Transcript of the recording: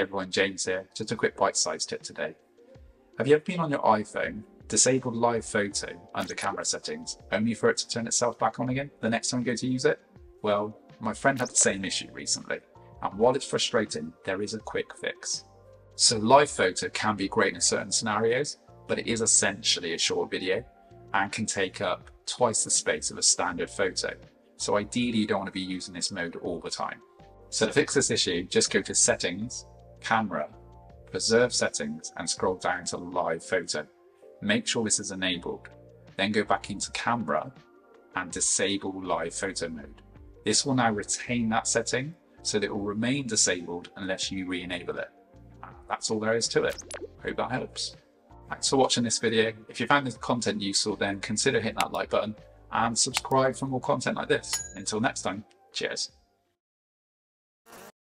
everyone, James here. Just a quick bite-sized tip today. Have you ever been on your iPhone, disabled Live Photo under camera settings, only for it to turn itself back on again the next time you go to use it? Well, my friend had the same issue recently, and while it's frustrating, there is a quick fix. So Live Photo can be great in certain scenarios, but it is essentially a short video and can take up twice the space of a standard photo. So ideally you don't want to be using this mode all the time. So to fix this issue, just go to Settings, Camera, Preserve Settings, and scroll down to Live Photo. Make sure this is enabled. Then go back into Camera and disable Live Photo mode. This will now retain that setting so that it will remain disabled unless you re-enable it. And that's all there is to it. Hope that helps. Thanks for watching this video. If you found this content useful, then consider hitting that like button and subscribe for more content like this. Until next time, cheers.